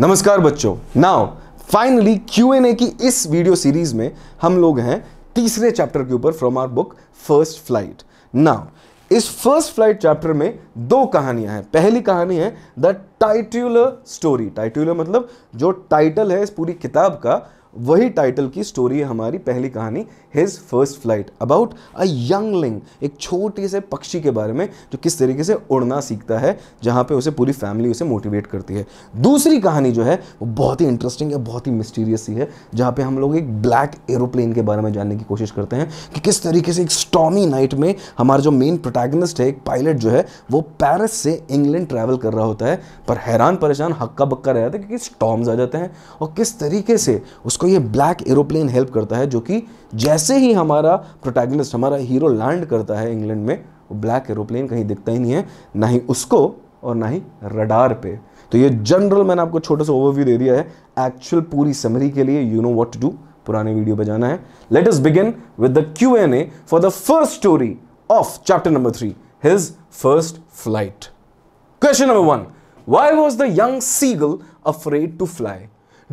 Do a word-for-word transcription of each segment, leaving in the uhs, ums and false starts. नमस्कार बच्चों, now finally Q and A की इस वीडियो सीरीज में हम लोग हैं तीसरे चैप्टर के ऊपर from our book first flight. Now इस फर्स्ट फ्लाइट चैप्टर में दो कहानियां हैं। पहली कहानी है द टाइटुलर स्टोरी। टाइटुलर मतलब जो टाइटल है इस पूरी किताब का, वही टाइटल की स्टोरी है हमारी पहली कहानी, his first flight, about a youngling, एक छोटे से पक्षी के बारे में जो किस तरीके से उड़ना सीखता है, जहाँ पे उसे पूरी फैमिली उसे मोटिवेट करती है। दूसरी कहानी जो है वो बहुत ही इंटरेस्टिंग है, बहुत ही मिस्टीरियस सी है, जहाँ पे हम लोग एक ब्लैक एरोप्लेन के बारे में जानने की कोशिश करते हैं कि किस तरीके से एक स्टॉर्मी नाइट में हमारा जो मेन प्रोटैगनिस्ट है, एक पायलट जो है, वो पेरिस से इंग्लैंड ट्रैवल कर रहा होता है, पर हैरान परेशान हक्का बक्का रह जाता है क्योंकि स्टॉर्म्स आ जाते हैं, और किस तरीके से उसको ये ब्लैक एरोप्लेन हेल्प करता है, जो कि जैसे ही हमारा प्रोटैगनिस्ट, हमारा हीरो लैंड करता है इंग्लैंड में, वो ब्लैक एरोप्लेन कहीं दिखता ही नहीं है, ना ही उसको और ना ही रडार पे। तो ये जनरल मैंने आपको छोटा सा ओवरव्यू दे दिया है। एक्चुअल पूरी समरी के लिए you know what to do, पुराने वीडियो पे जाना है। Let us begin with the Q and A for the first story of chapter number three, his first flight. Question number one, why was the young seagull afraid to fly?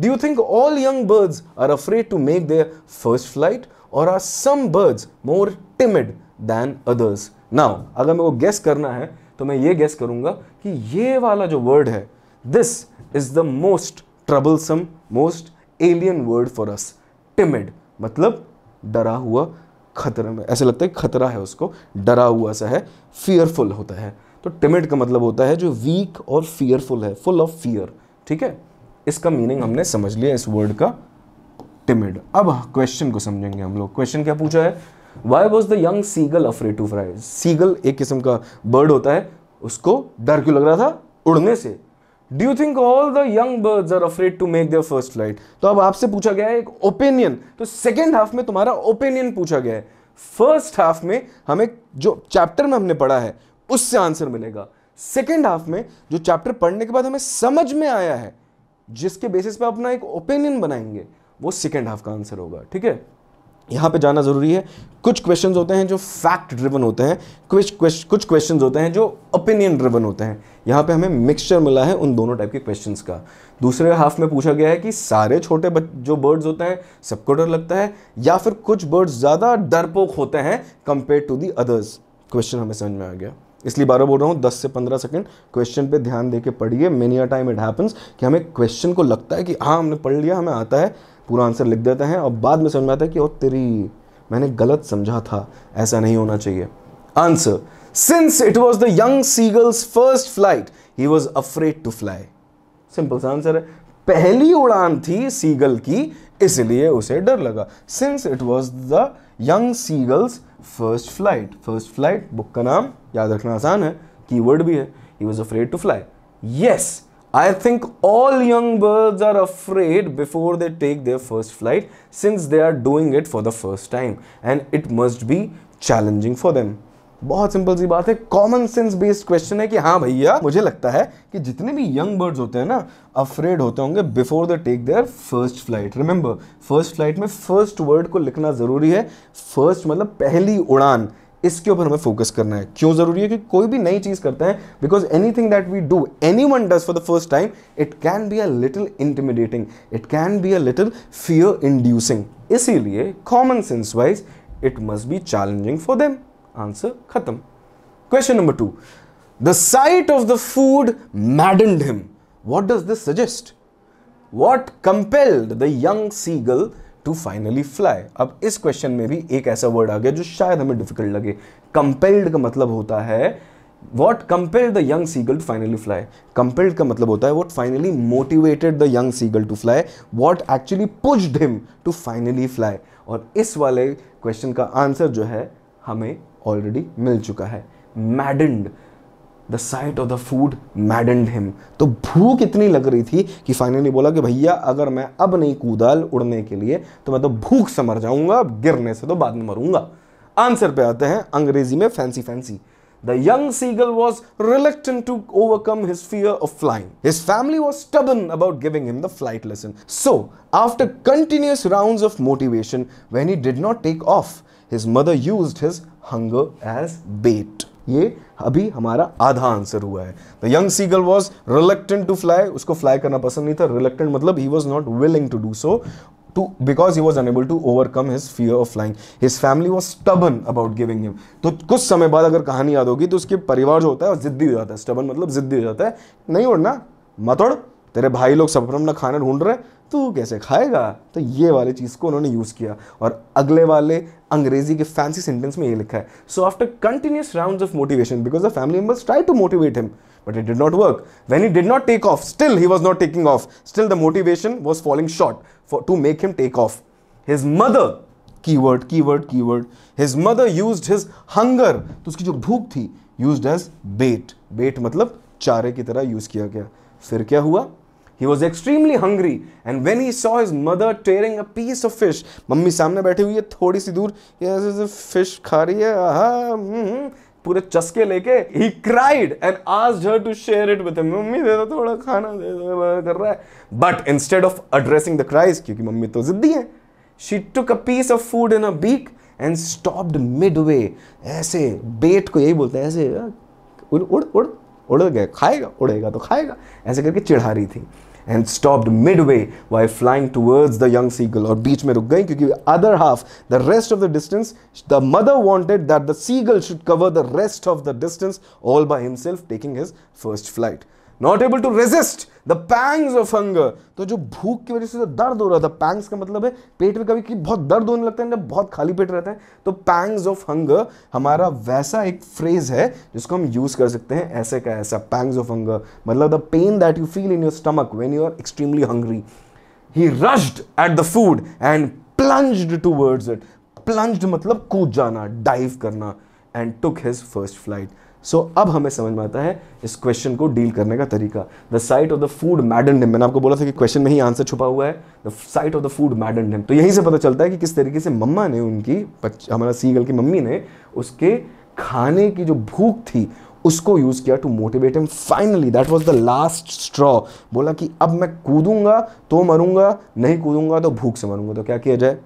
Do you think all young birds are afraid to make their first flight, or are some birds more timid than others? Now, अगर मेरे को guess करना है तो मैं ये guess करूँगा कि ये वाला जो word है, this is the most troublesome, most alien word for us. Timid मतलब डरा हुआ, खतरे में, ऐसे लगता है खतरा है उसको, डरा हुआ सा है, fearful होता है। तो timid का मतलब होता है जो weak और fearful है, full of fear, ठीक है? इसका मीनिंग हमने समझ लिया इस वर्ड का, टिमिड। अब क्वेश्चन को समझेंगे हम लोग। क्वेश्चन क्या पूछा है? Why was the young seagull afraid to fly? Seagull एक किस्म का बर्ड होता है, उसको डर क्यों लग रहा था उड़ने से? Do you think all the young birds are afraid to make their first flight? तो अब आपसे पूछा गया है एक ओपिनियन, तो सेकेंड हाफ में तुम्हारा ओपिनियन पूछा गया है। फर्स्ट हाफ में हमें जो चैप्टर में हमने पढ़ा है उससे आंसर मिलेगा। सेकेंड हाफ में जो चैप्टर पढ़ने के बाद हमें समझ में आया है, जिसके बेसिस पे अपना एक ओपिनियन बनाएंगे, वो सेकेंड हाफ का आंसर होगा, ठीक है? यहाँ पे जाना ज़रूरी है। कुछ क्वेश्चंस होते हैं जो फैक्ट ड्रिवन होते हैं, कुछ कुछ क्वेश्चंस होते हैं जो ओपिनियन ड्रिवन होते हैं। यहाँ पे हमें मिक्सचर मिला है उन दोनों टाइप के क्वेश्चंस का। दूसरे हाफ में पूछा गया है कि सारे छोटे जो बर्ड्स होते हैं सबको डर लगता है, या फिर कुछ बर्ड्स ज़्यादा डरपोक होते हैं compare to the others. Question हमें समझ में आ गया, इसलिए बार बार बोल रहा हूँ दस से पंद्रह सेकंड क्वेश्चन पे ध्यान देके पढ़िए। Many a time it happens कि हमें क्वेश्चन को लगता है कि हाँ हमने पढ़ लिया, हमें आता है, पूरा आंसर लिख देते हैं, और बाद में समझ में आता है कि ओ तेरी, मैंने गलत समझा था, ऐसा नहीं होना चाहिए। Answer, since it was the young seagull's first flight he was afraid to fly. Simple सा आंसर है, पहली उड़ान थी सीगल की इसलिए उसे डर लगा। Since it was the young seagull's first flight, first flight book का नाम, याद रखना आसान है, कीवर्ड भी है, he was afraid to fly. Yes, I think all young birds are afraid before they take their first flight since they are doing it for the first time and it must be challenging for them. बहुत simple सी बात है, common sense based question है कि हाँ भैया, मुझे लगता है कि जितने भी यंग बर्ड्स होते हैं ना, अफ्रेड होते होंगे before the take their first flight. Remember, first flight में फर्स्ट वर्ड को लिखना ज़रूरी है, फर्स्ट मतलब पहली उड़ान, इसके ऊपर हमें फोकस करना है। क्यों ज़रूरी है? क्योंकि कोई भी नई चीज़ करते हैं, because anything that we do, anyone does for the first time, it can be a little intimidating, it can be a little fear inducing, इसीलिए common sense wise it must be challenging for them. Answer खत्म। Question number two, the sight of the food maddened him, what does this suggest? What compelled the young seagull to finally fly? अब इस question में भी एक ऐसा word आ गया जो शायद हमें डिफिकल्ट लगे। कंपेल्ड का मतलब होता है, What compelled the young seagull to finally fly? Compelled का मतलब होता है what finally motivated the young seagull to fly? What actually pushed him to finally fly? और इस वाले क्वेश्चन का आंसर जो है हमें ऑलरेडी मिल चुका है, maddened, the sight of the food maddened him. तो भूख इतनी लग रही थी कि फाइनली बोला कि भैया अगर मैं अब नहीं कूदा उड़ने के लिए तो मैं तो भूख से मर जाऊंगा, गिरने से तो बाद में मरूंगा। आंसर पे आते हैं अंग्रेजी में fancy fancy, The young seagull was reluctant to overcome his fear of flying. His family was stubborn about giving him the flight lesson. So, after continuous rounds of motivation, when he did not take off, his mother used his hunger as bait. ये अभी हमारा आधा answer हुआ है. The young seagull was reluctant to fly, उसको fly करना पसंद नहीं था. रिलेक्टेंट मतलब he was not willing to do so to because he was unable to overcome his fear of flying. His family was stubborn about giving him. तो कुछ समय बाद अगर कहानी याद होगी तो उसके परिवार जो होता है वो जिद्दी हो जाता है. stubborn मतलब जिद्दी हो जाता है, नहीं उड़ना मत उड़, तेरे भाई लोग सब अपना खाना ढूंढ रहे, तू कैसे खाएगा. तो ये वाली चीज़ को उन्होंने यूज़ किया और अगले वाले अंग्रेजी के फैंसी सेंटेंस में ये लिखा है, so after continuous rounds of motivation because the family members try to motivate him but it did not work. When he did not take off still he was not taking off, still the motivation was falling short for to make him take off. His mother, keyword keyword keyword, his mother used his hunger, तो उसकी जो भूख थी, used as बेट, बेट मतलब चारे की तरह use किया गया. फिर क्या हुआ, He was extremely hungry and when he saw his mother tearing a piece of fish, mummy सामने बैठी हुई है थोड़ी सी दूर, ये ऐसे फिश खा रही है, आहा, पूरे चस्के लेके, he cried and asked her to share it with him. Mummy दे दो थोड़ा खाना, दे दो, कर रहा है. But instead of addressing the cries, क्योंकि मम्मी तो जिद्दी है, she took a piece of food in her beak and stopped midway. ऐसे बेट को यही बोलते हैं, ऐसे उड़ उड़ उड़ उड़ गए, खाएगा उड़ेगा तो खाएगा, ऐसे करके चिढ़ा रही थी. And stopped midway while flying towards the young seagull. और बीच में रुक गई क्योंकि other half, the rest of the distance, the mother wanted that the seagull should cover the rest of the distance all by himself, taking his first flight. Not able to resist the pangs of hunger. तो जो भूख की वजह से जो दर्द हो रहा था, pangs का मतलब है पेट में कभी कि बहुत दर्द होने लगता है जब बहुत खाली पेट रहता है, तो pangs of hunger हमारा वैसा एक phrase है जिसको हम use कर सकते हैं ऐसे का ऐसा. pangs of hunger मतलब the pain that you feel in your stomach when you are extremely hungry. He rushed at the food and plunged towards it. plunged मतलब कूद जाना, dive करना. and took his first flight. So so, अब हमें समझ में आता है इस क्वेश्चन को डील करने का तरीका. The sight of the food maddened him, मैंने आपको बोला था कि क्वेश्चन में ही आंसर छुपा हुआ है. The sight of the food maddened him, तो यहीं से पता चलता है कि किस तरीके से मम्मा ने उनकी, हमारा सीगल की मम्मी ने उसके खाने की जो भूख थी उसको यूज़ किया to motivate him. Finally that was the last straw, बोला कि अब मैं कूदूंगा तो मरूंगा, नहीं कूदूंगा तो भूख से मरूंगा, तो क्या किया जाए,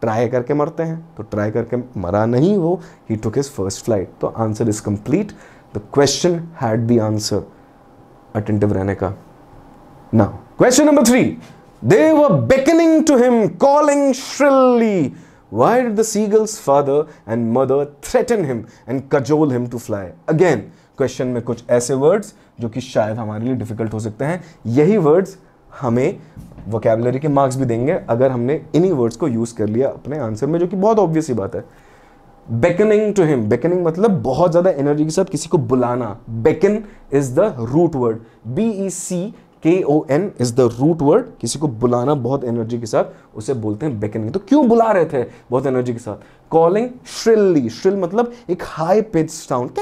ट्राई करके मरते हैं. तो ट्राई करके मरा नहीं वो, he took his first flight. तो answer is complete, the question had the answer. Attentive रहने का. Now question number three, they were beckoning to him calling shrilly, why did the seagull's father and mother threaten him and cajole him to fly. Again question में कुछ ऐसे words जो कि शायद हमारे लिए डिफिकल्ट हो सकते हैं, यही वर्ड्स हमें वोकैबुलरी के मार्क्स भी देंगे अगर हमने इन्हीं वर्ड्स को यूज़ कर लिया अपने आंसर में, जो कि बहुत ऑब्वियस ही बात है. बेकनिंग टू हिम, बेकनिंग मतलब बहुत ज़्यादा एनर्जी के साथ किसी को बुलाना. Beckon is the root word, B E C K O N is the root word. किसी को बुलाना बहुत एनर्जी के साथ उसे बोलते हैं बेकनिंग. तो क्यों बुला रहे थे बहुत एनर्जी के साथ. कॉलिंग श्रिल्ली, श्रिल मतलब एक हाई पिच साउंड,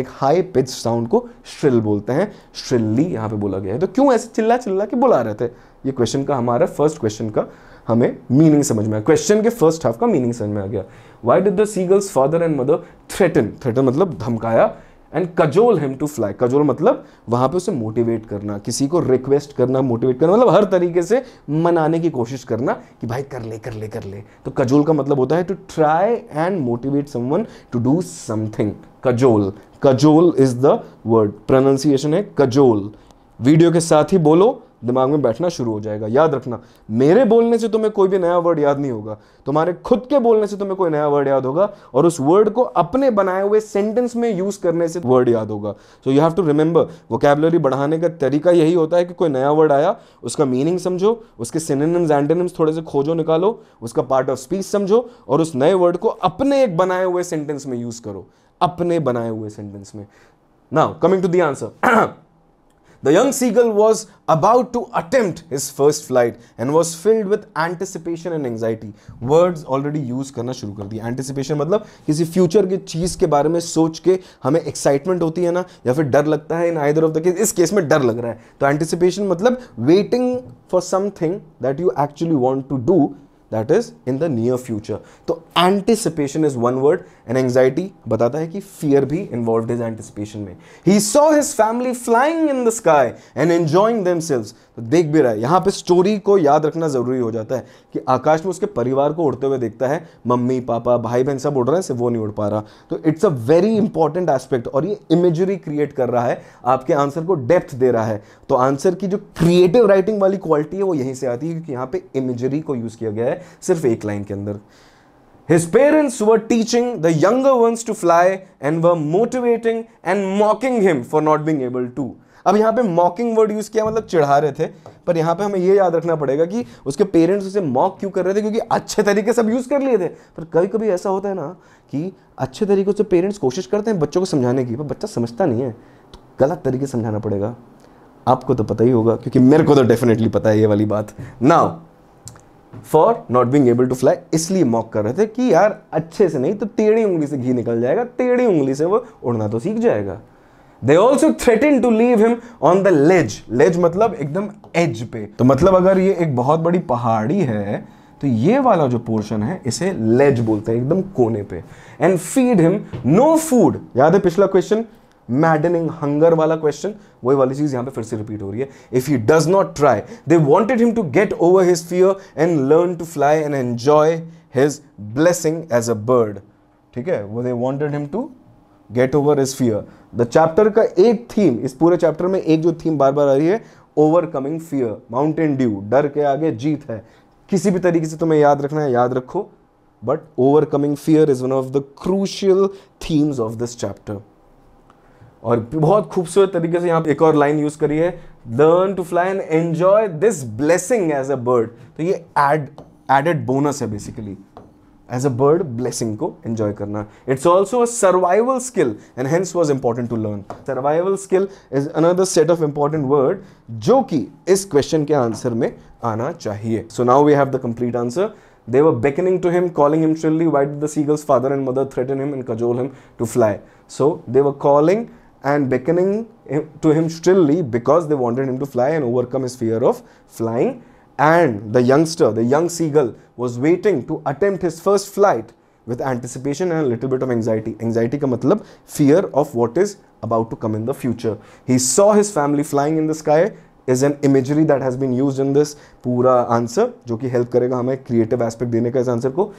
एक हाई पिच साउंड को श्रिल बोलते हैं, श्रिल्ली यहाँ पे बोला गया है. तो क्यों ऐसे चिल्ला चिल्ला के बुला रहे थे, ये क्वेश्चन का, हमारा फर्स्ट क्वेश्चन का हमें मीनिंग समझ में आया, क्वेश्चन के फर्स्ट हाफ का मीनिंग समझ में आ गया. Why did the seagull's father and mother threaten, threaten मतलब धमकाया, and cajole him to fly, cajole मतलब वहाँ पे उसे मोटिवेट करना, किसी को रिक्वेस्ट करना, मोटिवेट करना मतलब हर तरीके से मनाने की कोशिश करना कि भाई कर ले कर ले कर ले. तो कजोल का मतलब होता है to try and motivate someone to do something. Cajole, cajole is the word, pronunciation है कजोल. वीडियो के साथ ही बोलो, दिमाग में बैठना शुरू हो जाएगा. याद रखना, मेरे बोलने से तुम्हें कोई भी नया वर्ड याद नहीं होगा, तुम्हारे खुद के बोलने से तुम्हें कोई नया वर्ड याद होगा और उस वर्ड को अपने बनाए हुए सेंटेंस में यूज करने से वर्ड याद होगा. So you have to remember, vocabulary बढ़ाने का तरीका यही होता है कि कोई नया वर्ड आया, उसका मीनिंग समझो, उसके सिनोनिम्स एंटोनिम्स थोड़े से खोजो निकालो, उसका पार्ट ऑफ स्पीच समझो और उस नए वर्ड को अपने एक बनाए हुए सेंटेंस में यूज करो, अपने बनाए हुए सेंटेंस में. Now coming to the answer, The young seagull was about to attempt his first flight and was filled with anticipation and anxiety. Words already use करना शुरू कर दिए. Anticipation मतलब किसी future की चीज़ के बारे में सोच के हमें excitement होती है ना, या फिर डर लगता है. In either of the case, इस केस में डर लग रहा है. तो anticipation मतलब waiting for something that you actually want to do that is in the near future. तो anticipation is one word and anxiety बताता है कि fear भी involved is anticipation में. He saw his family flying in the sky and enjoying themselves. तो देख भी रहा है. यहाँ पे story को याद रखना ज़रूरी हो जाता है कि आकाश में उसके परिवार को उड़ते हुए देखता है, मम्मी पापा भाई बहन सब उड़ रहे हैं, सिर्फ वो नहीं उड़ पा रहा. तो it's a very important aspect और ये इमेजरी क्रिएट कर रहा है, आपके आंसर को डेप्थ दे रहा है. तो आंसर की जो क्रिएटिव राइटिंग वाली क्वालिटी है वो यहीं से आती है क्योंकि यहाँ पे इमेजरी को यूज किया गया है सिर्फ एक लाइन के अंदर. His parents were teaching the younger ones to fly and were motivating and mocking him for not being able to. अब यहाँ पे मॉकिंग वर्ड यूज किया, मतलब चिढ़ा रहे थे, पर यहाँ पे हमें ये याद रखना पड़ेगा कि उसके पेरेंट्स उसे मॉक क्यों कर रहे थे, क्योंकि अच्छे तरीके से सब यूज कर लिए थे. पर कभी कभी ऐसा होता है ना कि अच्छे तरीके से पेरेंट्स कोशिश करते हैं बच्चों को समझाने की, पर बच्चा समझता नहीं है, तो गलत तरीके से समझाना पड़ेगा. आपको तो पता ही होगा क्योंकि मेरे को तो डेफिनेटली पता है ये वाली बात. Now for not being able to fly इसलिए मॉक कर रहे थे कि यार अच्छे से नहीं तो टेढ़ी उंगली से घी निकल जाएगा, टेढ़ी उंगली से वो उड़ना तो सीख जाएगा. They also threatened to leave him on the ledge. Ledge मतलब एकदम edge पे. तो मतलब अगर ये एक बहुत बड़ी पहाड़ी है तो ये वाला जो पोर्शन है इसे ledge बोलते हैं, एकदम कोने पे. And feed him no food. याद है पिछला क्वेश्चन maddening hunger वाला क्वेश्चन, वही वाली चीज यहाँ पे फिर से रिपीट हो रही है. If he does not try, they wanted him to get over his fear and learn to fly and enjoy his blessing as a bird. ठीक है, वो they wanted him to Get over his fear. The chapter का एक theme, इस पूरे chapter में एक जो थीम बार बार आ रही है, ओवरकमिंग फियर, माउंटेन ड्यू, डर के आगे जीत है. किसी भी तरीके से तुम्हें याद रखना है, याद रखो, but overcoming fear is one of the crucial themes of this chapter. और बहुत खूबसूरत तरीके से यहाँ एक और लाइन यूज करी है, learn to fly and enjoy this blessing as a bird. तो ये एड एडेड बोनस है basically, as a bird blessing को एंजॉय करना. It's also a survival skill and hence was important to learn. Survival skill is another set of important word जो कि इस question के answer में आना चाहिए. So now we have the complete answer. They were beckoning to him, calling him श्रिल्ली. Why did the seagull's father and mother threaten him and cajole him to fly? So they were calling and beckoning to him shrilly because they wanted him to fly and overcome his fear of flying. And the youngster, the young seagull, was waiting to attempt his first flight with anticipation and a little bit of anxiety. Anxiety का मतलब fear of what is about to come in the future. He saw his family flying in the sky is an imagery that has been used in this पूरा answer, जो कि help करेगा हमें creative aspect देने का इस answer को.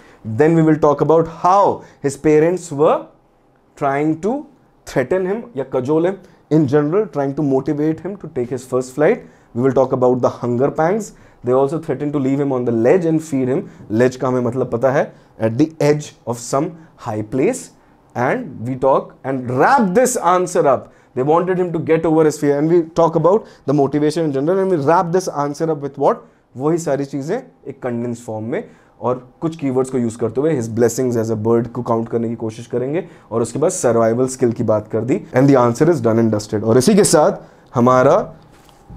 Then we will talk about how his parents were trying to threaten him या cajole him, in general trying to motivate him to take his first flight. We will talk about the hunger pangs. They also threatened to leave him on the ledge and feed him. Ledge का हमें मतलब पता है, at the edge of some high place. And we talk and wrap this answer up. They wanted him to get over his fear. And we talk about the motivation in general. And we wrap this answer up with what? वही सारी चीज़ें एक condensed form में और कुछ keywords को use करते हुए his blessings as a bird को count करने की कोशिश करेंगे. और उसके बाद survival skill की बात कर दी. And the answer is done and dusted. और इसी के साथ हमारा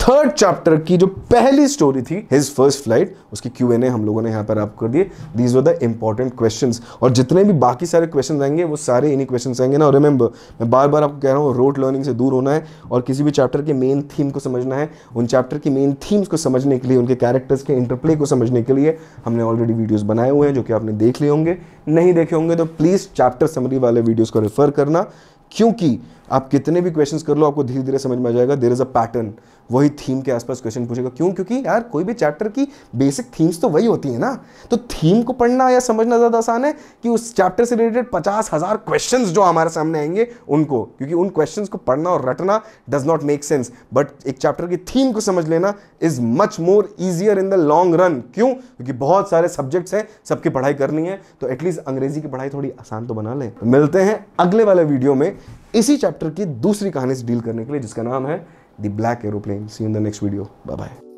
थर्ड चैप्टर की जो पहली स्टोरी थी, हिज फर्स्ट फ्लाइट, उसकी क्यू एन ए हम लोगों ने यहाँ पर आप कर दिए. These were the important questions. और जितने भी बाकी सारे क्वेश्चंस आएंगे वो सारे इन्हीं क्वेश्चंस आएंगे ना. और रिमेंबर, मैं बार बार आपको कह रहा हूँ, रोट लर्निंग से दूर होना है और किसी भी चैप्टर के मेन थीम को समझना है. उन चैप्टर की मेन थीम्स को समझने के लिए, उनके कैरेक्टर्स के इंटरप्ले को समझने के लिए हमने ऑलरेडी वीडियोज़ बनाए हुए हैं जो कि आपने देख लिए होंगे. नहीं देखे होंगे तो प्लीज़ चैप्टर समरी वाले वीडियोज़ को रेफर करना, क्योंकि आप कितने भी क्वेश्चंस कर लो आपको धीरे धीरे समझ में आ जाएगा. देयर इज अ पैटर्न, वही थीम के आसपास क्वेश्चन पूछेगा. क्यों? क्योंकि यार कोई भी चैप्टर की बेसिक थीम्स तो वही होती है ना. तो थीम को पढ़ना या समझना ज़्यादा आसान है कि उस चैप्टर से रिलेटेड पचास हज़ार क्वेश्चंस जो हमारे सामने आएंगे उनको, क्योंकि उन क्वेश्चंस को पढ़ना और रटना does not make sense. But एक चैप्टर की थीम को समझ लेना is much more easier in the long run. क्यों? क्योंकि बहुत सारे सब्जेक्ट्स हैं, सबकी पढ़ाई करनी है, तो एटलीस्ट अंग्रेजी की पढ़ाई थोड़ी आसान तो बना लें. तो मिलते हैं अगले वाले वीडियो में इसी चैप्टर की दूसरी कहानी से डील करने के लिए जिसका नाम है the black aeroplane. See you in the next video. Bye bye.